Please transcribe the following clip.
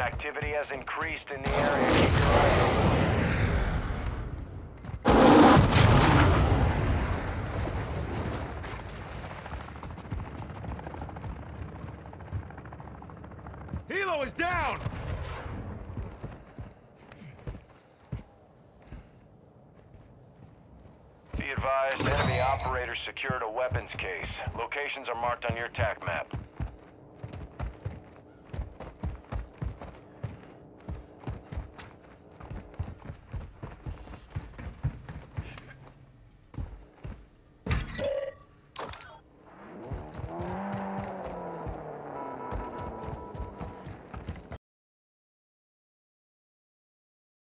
Activity has increased in the area. Keep your eyes open. Hilo is down! Be advised, enemy operator secured a weapons case. Locations are marked on your attack map.